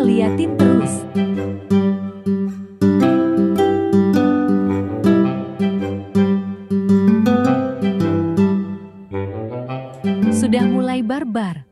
Liatin terus. Sudah mulai barbar.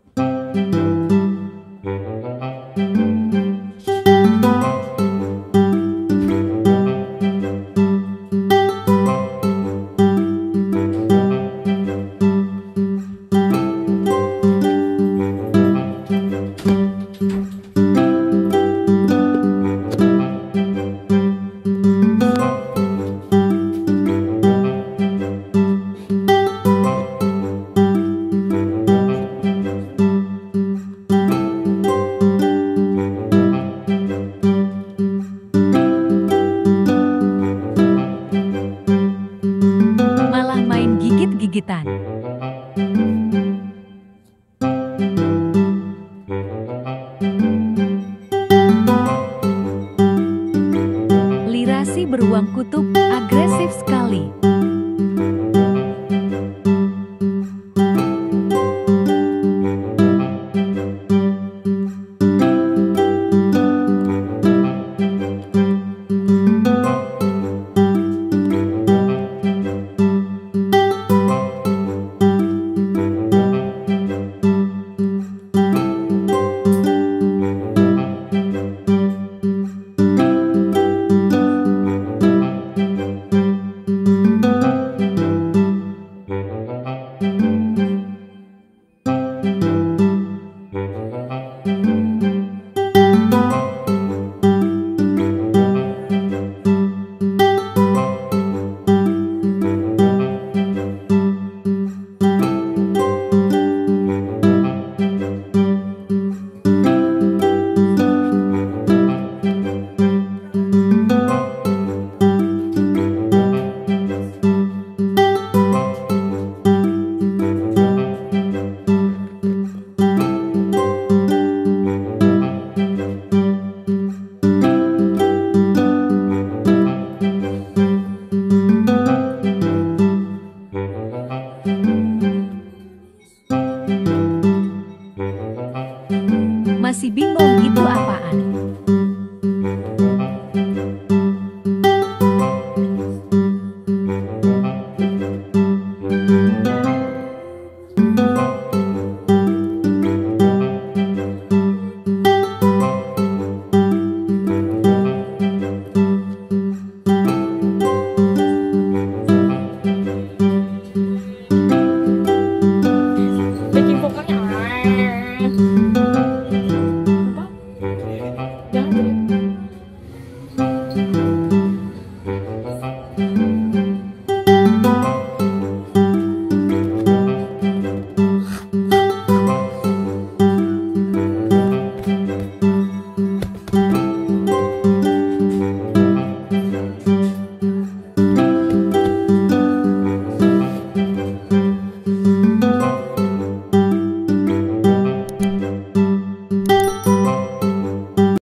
Gigitan.